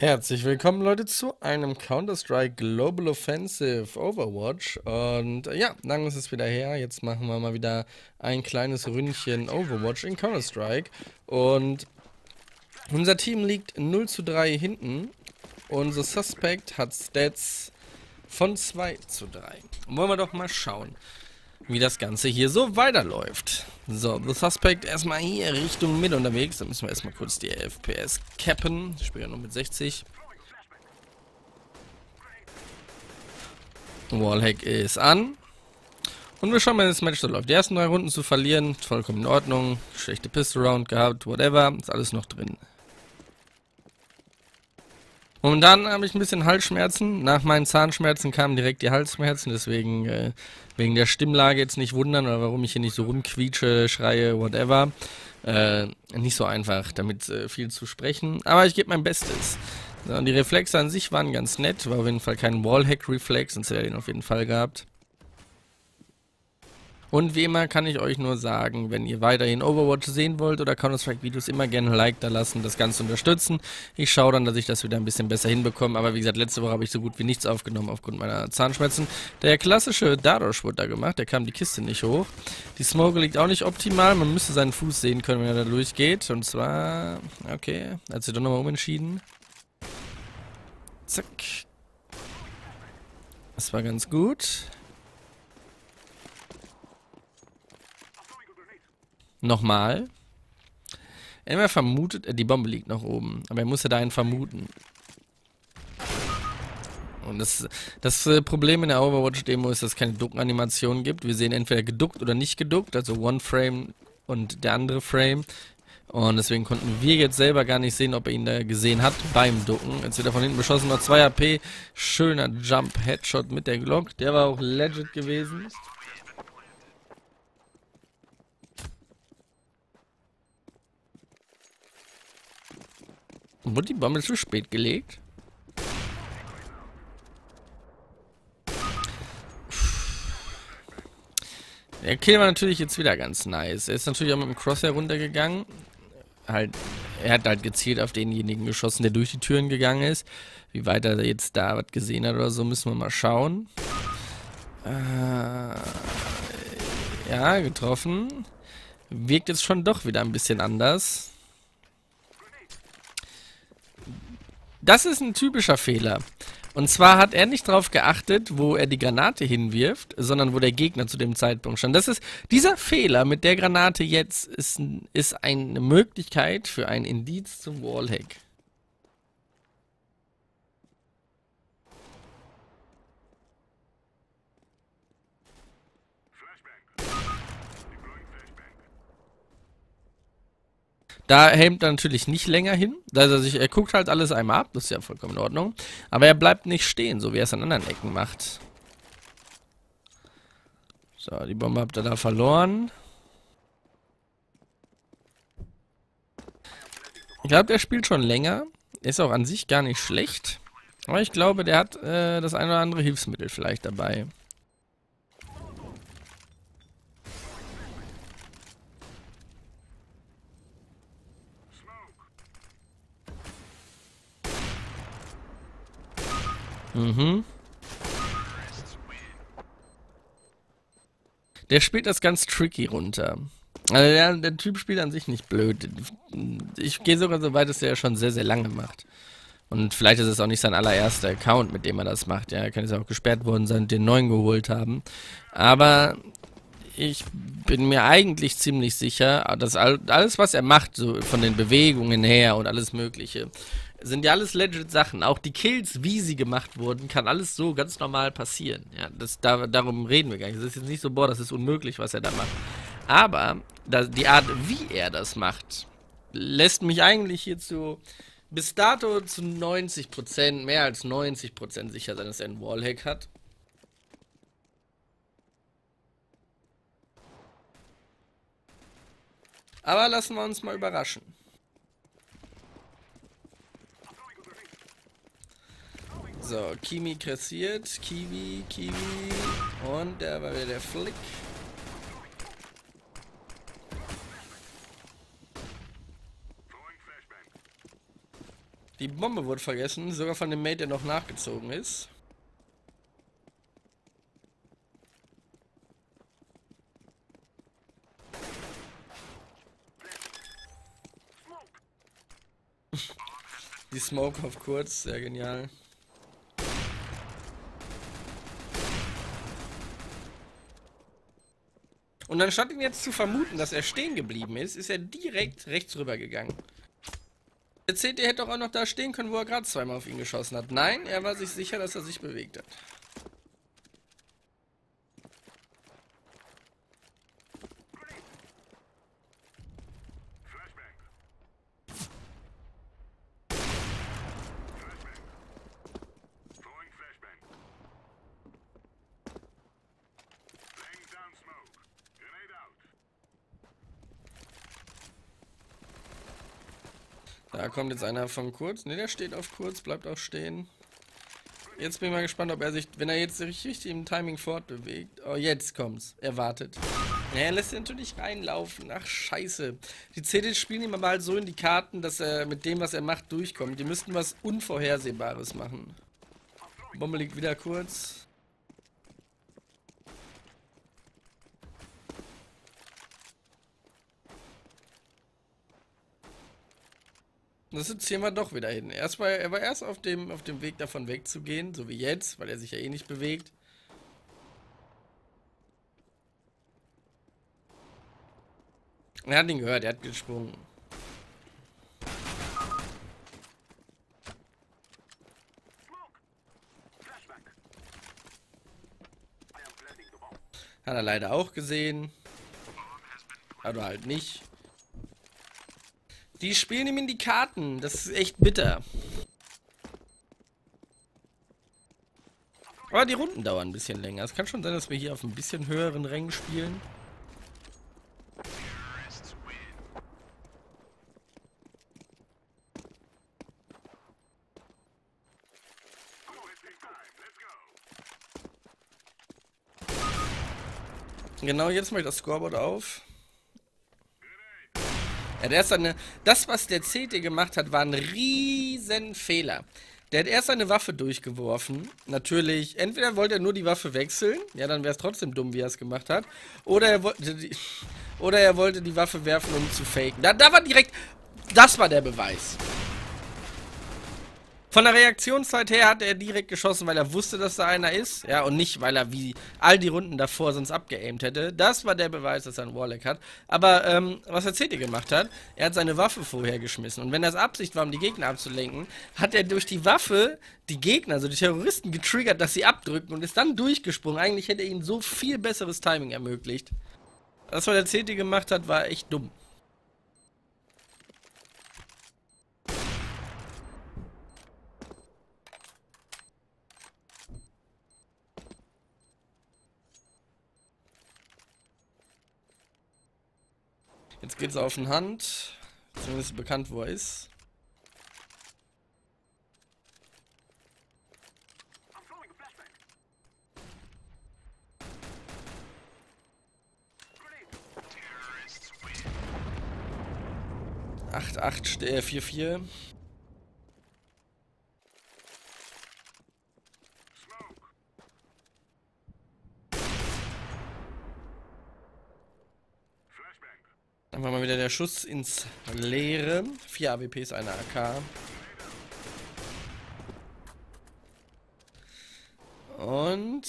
Herzlich willkommen, Leute, zu einem Counter-Strike Global Offensive Overwatch. Und ja, lange ist es wieder her. Jetzt machen wir mal wieder ein kleines Ründchen Overwatch in Counter-Strike. Und unser Team liegt 0:3 hinten. Unser Suspect hat Stats von 2:3. Wollen wir doch mal schauen, wie das Ganze hier so weiterläuft. So, The Suspect erstmal hier Richtung Mitte unterwegs. Da müssen wir erstmal kurz die FPS cappen. Ich spiele ja nur mit 60. Wallhack ist an. Und wir schauen mal, wie das Match so läuft. Die ersten 3 Runden zu verlieren, vollkommen in Ordnung. Schlechte Pistol Round gehabt, whatever. Ist alles noch drin. Und dann habe ich ein bisschen Halsschmerzen. Nach meinen Zahnschmerzen kamen direkt die Halsschmerzen, deswegen wegen der Stimmlage jetzt nicht wundern oder warum ich hier nicht so rumquietsche, schreie, whatever. Nicht so einfach, damit viel zu sprechen, aber ich gebe mein Bestes. So, und die Reflexe an sich waren ganz nett, war auf jeden Fall kein Wallhack-Reflex, sonst hätte er den auf jeden Fall gehabt. Und wie immer kann ich euch nur sagen, wenn ihr weiterhin Overwatch sehen wollt oder Counter-Strike-Videos, immer gerne ein Like da lassen, das Ganze unterstützen. Ich schaue dann, dass ich das wieder ein bisschen besser hinbekomme, aber wie gesagt, letzte Woche habe ich so gut wie nichts aufgenommen aufgrund meiner Zahnschmerzen. Der klassische Dadosch wurde da gemacht, der kam die Kiste nicht hoch. Die Smoke liegt auch nicht optimal, man müsste seinen Fuß sehen können, wenn er da durchgeht. Und zwar, okay, hat sich doch nochmal umentschieden. Zack. Das war ganz gut. Nochmal. Emma vermutet, die Bombe liegt noch oben. Aber er muss ja da einen vermuten. Und das Problem in der Overwatch-Demo ist, dass es keine Duckenanimation gibt. Wir sehen entweder geduckt oder nicht geduckt. Also One Frame und der andere Frame. Und deswegen konnten wir jetzt selber gar nicht sehen, ob er ihn da gesehen hat beim Ducken. Jetzt wird er von hinten beschossen. Noch 2 AP. Schöner Jump-Headshot mit der Glock. Der war auch legit gewesen. Wurde die Bombe zu spät gelegt? Der Kill war natürlich jetzt wieder ganz nice. Er ist natürlich auch mit dem Crosshair runtergegangen. Er hat halt gezielt auf denjenigen geschossen, der durch die Türen gegangen ist. Wie weit er jetzt da was gesehen hat oder so, müssen wir mal schauen. Ja, getroffen. Wirkt jetzt schon doch wieder ein bisschen anders. Das ist ein typischer Fehler. Und zwar hat er nicht darauf geachtet, wo er die Granate hinwirft, sondern wo der Gegner zu dem Zeitpunkt stand. Das ist dieser Fehler mit der Granate jetzt ist eine Möglichkeit für ein Indiz zum Wallhack. Da hält er natürlich nicht länger hin. Er guckt halt alles einmal ab, das ist ja vollkommen in Ordnung. Aber er bleibt nicht stehen, so wie er es an anderen Ecken macht. So, die Bombe habt ihr da verloren. Ich glaube, der spielt schon länger. Ist auch an sich gar nicht schlecht. Aber ich glaube, der hat das ein oder andere Hilfsmittel vielleicht dabei. Mhm. Der spielt das ganz tricky runter. Also der Typ spielt an sich nicht blöd. Ich gehe sogar so weit, dass der schon sehr, sehr lange macht. Und vielleicht ist es auch nicht sein allererster Account, mit dem er das macht. Ja, er kann jetzt auch gesperrt worden sein und den neuen geholt haben. Aber ich bin mir eigentlich ziemlich sicher, dass alles, was er macht, so von den Bewegungen her und alles Mögliche, sind ja alles legit Sachen. Auch die Kills, wie sie gemacht wurden, kann alles so ganz normal passieren. Ja, darum reden wir gar nicht. Es ist jetzt nicht so, boah, das ist unmöglich, was er da macht. Aber die Art, wie er das macht, lässt mich eigentlich hierzu bis dato zu 90%, mehr als 90% sicher sein, dass er einen Wallhack hat. Aber lassen wir uns mal überraschen. So, Kimi kassiert, Kiwi, und da war wieder der Flick. Die Bombe wurde vergessen, sogar von dem Mate, der noch nachgezogen ist. Die Smoke auf kurz, sehr genial. Und anstatt ihn jetzt zu vermuten, dass er stehen geblieben ist, ist er direkt rechts rüber gegangen. Der CT hätte doch auch noch da stehen können, wo er gerade zweimal auf ihn geschossen hat. Nein, er war sich sicher, dass er sich bewegt hat. Da kommt jetzt einer von kurz. Ne, der steht auf kurz, bleibt auch stehen. Jetzt bin ich mal gespannt, ob er sich, wenn er jetzt richtig im Timing fortbewegt. Oh, jetzt kommt's. Er wartet. Ja, er lässt ihn natürlich reinlaufen. Ach, scheiße. Die CD spielen ihm aber halt so in die Karten, dass er mit dem, was er macht, durchkommt. Die müssten was Unvorhersehbares machen. Bombe liegt wieder kurz. Das ziehen wir doch wieder hin. Er war erst auf dem Weg, davon wegzugehen, so wie jetzt, weil er sich ja eh nicht bewegt. Er hat ihn gehört, er hat gesprungen. Hat er leider auch gesehen. Aber halt nicht. Die spielen ihm in die Karten. Das ist echt bitter. Aber die Runden dauern ein bisschen länger. Es kann schon sein, dass wir hier auf ein bisschen höheren Rängen spielen. Genau, jetzt mache ich das Scoreboard auf. Ja, der ist das, was der CT gemacht hat, war ein riesen Fehler. Der hat erst seine Waffe durchgeworfen. Natürlich, entweder wollte er nur die Waffe wechseln. Ja, dann wäre es trotzdem dumm, wie er es gemacht hat. Oder er wollte die Waffe werfen, um zu faken. Da war direkt... Das war der Beweis. Von der Reaktionszeit her hat er direkt geschossen, weil er wusste, dass da einer ist. Ja, und nicht, weil er wie all die Runden davor sonst abgeaimt hätte. Das war der Beweis, dass er einen Warlock hat. Aber was der CT gemacht hat, er hat seine Waffe vorher geschmissen. Und wenn das Absicht war, um die Gegner abzulenken, hat er durch die Waffe die Gegner, also die Terroristen, getriggert, dass sie abdrücken und ist dann durchgesprungen. Eigentlich hätte er ihnen so viel besseres Timing ermöglicht. Das, was der CT gemacht hat, war echt dumm. Jetzt geht's auf den Hand. Zumindest bekannt, wo er ist. Vier. Einfach mal wieder der Schuss ins Leere. 4 AWPs, eine AK. Und...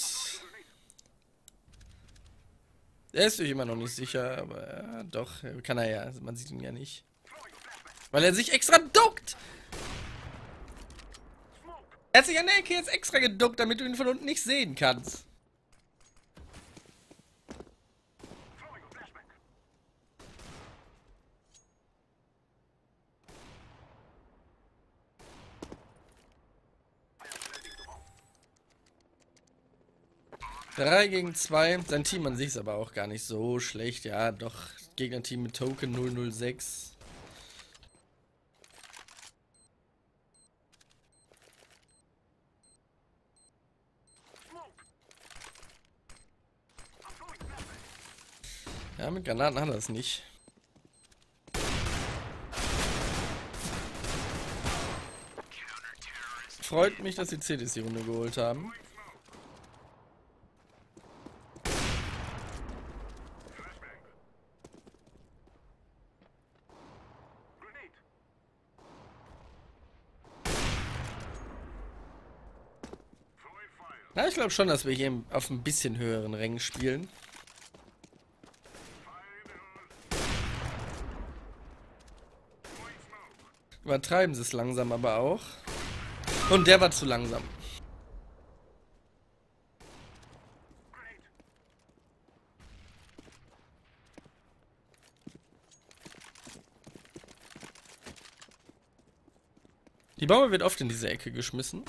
Er ist sich immer noch nicht sicher, aber ja, doch, kann er ja. Man sieht ihn ja nicht. Weil er sich extra duckt! Er hat sich an der Ecke jetzt extra geduckt, damit du ihn von unten nicht sehen kannst. Drei gegen 2. Sein Team an sich ist aber auch gar nicht so schlecht. Ja, doch. Gegnerteam mit Token 006. Ja, mit Granaten hat er es nicht. Freut mich, dass die CDs die Runde geholt haben. Ja, ich glaube schon, dass wir hier auf ein bisschen höheren Rängen spielen. Übertreiben sie es langsam aber auch. Und der war zu langsam. Die Bombe wird oft in diese Ecke geschmissen.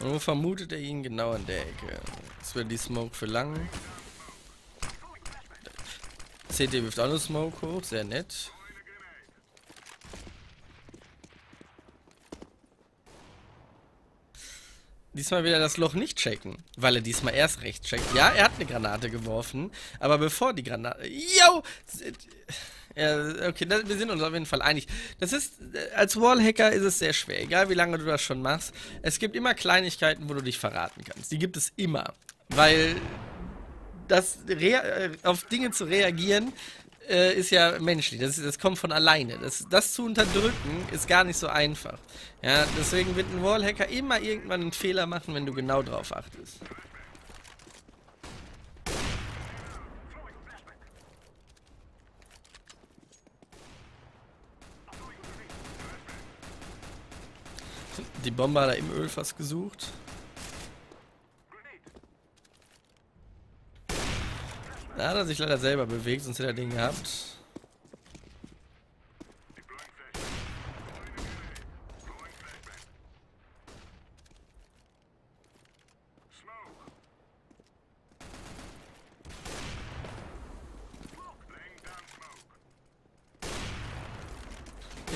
Und wo vermutet er ihn? Genau in der Ecke. Das wird die Smoke für lang. CT wirft auch noch Smoke hoch, sehr nett. Diesmal will er das Loch nicht checken, weil er diesmal erst recht checkt. Ja, er hat eine Granate geworfen, aber bevor die Granate... Yo! Ja, okay, wir sind uns auf jeden Fall einig. Das ist, als Wallhacker ist es sehr schwer, egal wie lange du das schon machst. Es gibt immer Kleinigkeiten, wo du dich verraten kannst. Die gibt es immer, weil das auf Dinge zu reagieren ist ja menschlich. Das kommt von alleine. Das zu unterdrücken ist gar nicht so einfach. Ja, deswegen wird ein Wallhacker immer irgendwann einen Fehler machen, wenn du genau drauf achtest. Die Bombe hat er im Ölfass gesucht. Da hat er sich leider selber bewegt, sonst hätte er den gehabt.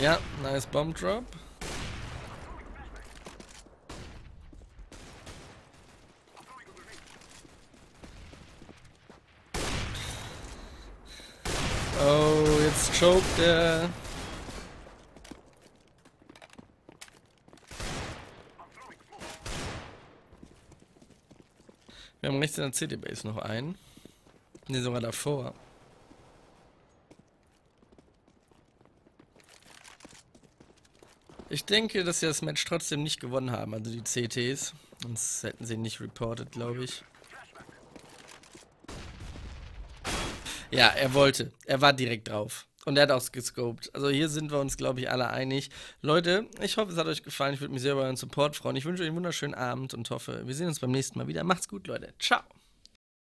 Ja, nice Bomb Drop. Oh, jetzt choked er. Wir haben rechts in der CD-Base noch einen. Ne, sogar davor. Ich denke, dass sie das Match trotzdem nicht gewonnen haben, also die CTs. Sonst hätten sie nicht reported, glaube ich. Ja, er wollte. Er war direkt drauf. Und er hat auch gescoped. Also hier sind wir uns, glaube ich, alle einig. Leute, ich hoffe, es hat euch gefallen. Ich würde mich sehr über euren Support freuen. Ich wünsche euch einen wunderschönen Abend und hoffe, wir sehen uns beim nächsten Mal wieder. Macht's gut, Leute. Ciao.